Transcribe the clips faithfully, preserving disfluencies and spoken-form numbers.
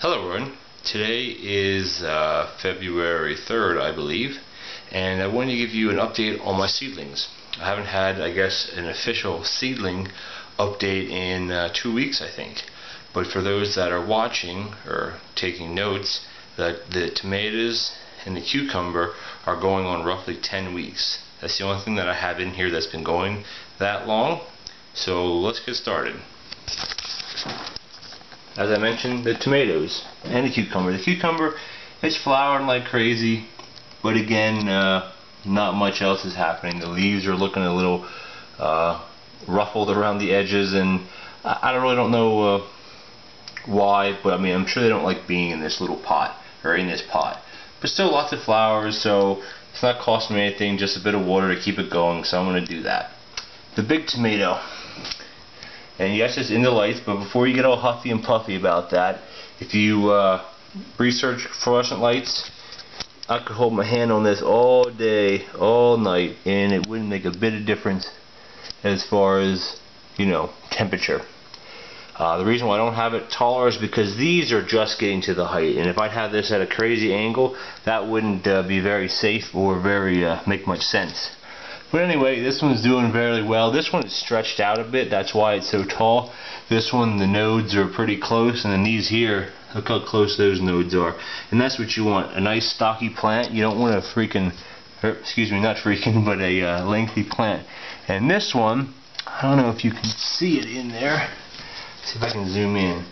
Hello everyone, today is uh, February third, I believe, and I wanted to give you an update on my seedlings. I haven't had, I guess, an official seedling update in uh, two weeks, I think, but for those that are watching or taking notes, that the tomatoes and the cucumber are going on roughly ten weeks. That's the only thing that I have in here that's been going that long, so let's get started. As I mentioned, the tomatoes and the cucumber. The cucumber is flowering like crazy, but again, uh, not much else is happening. The leaves are looking a little uh, ruffled around the edges, and I, I really don't know uh, why, but I mean, I'm sure they don't like being in this little pot, or in this pot. But still lots of flowers, so it's not costing me anything, just a bit of water to keep it going, so I'm going to do that. The big tomato. And yes, it's in the lights, but before you get all huffy and puffy about that, if you uh, research fluorescent lights, I could hold my hand on this all day, all night, and it wouldn't make a bit of difference as far as, you know, temperature. Uh, the reason why I don't have it taller is because these are just getting to the height, and if I'd have this at a crazy angle, that wouldn't uh, be very safe or very uh, make much sense. But anyway, this one's doing very well. This one is stretched out a bit, that's why it's so tall. This one, the nodes are pretty close, and then these here, look how close those nodes are. And that's what you want, a nice stocky plant. You don't want a freaking, or, excuse me, not freaking, but a uh, lengthy plant. And this one, I don't know if you can see it in there. Let's see if I can zoom in.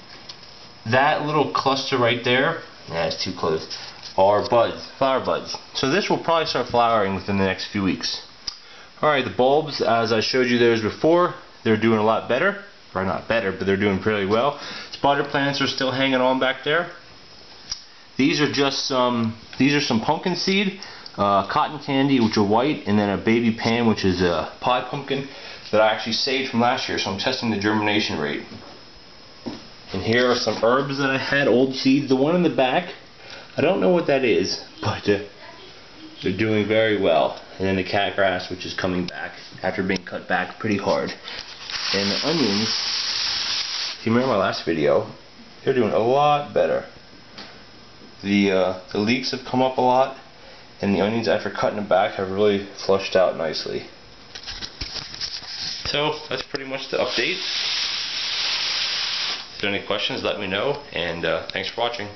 That little cluster right there, that's too close, are buds, flower buds. So this will probably start flowering within the next few weeks. Alright, the bulbs, as I showed you those before, they're doing a lot better. Or not better, but they're doing pretty well. Spider plants are still hanging on back there. These are just some, these are some pumpkin seed, uh, cotton candy, which are white, and then a baby pan, which is a pie pumpkin that I actually saved from last year, so I'm testing the germination rate. And here are some herbs that I had, old seeds. The one in the back, I don't know what that is, but uh, they're doing very well. And then the cat grass, which is coming back after being cut back pretty hard. And the onions, if you remember my last video, they're doing a lot better. The, uh, the leeks have come up a lot, and the onions, after cutting them back, have really flushed out nicely. So that's pretty much the update. If you have any questions, let me know, and uh, thanks for watching.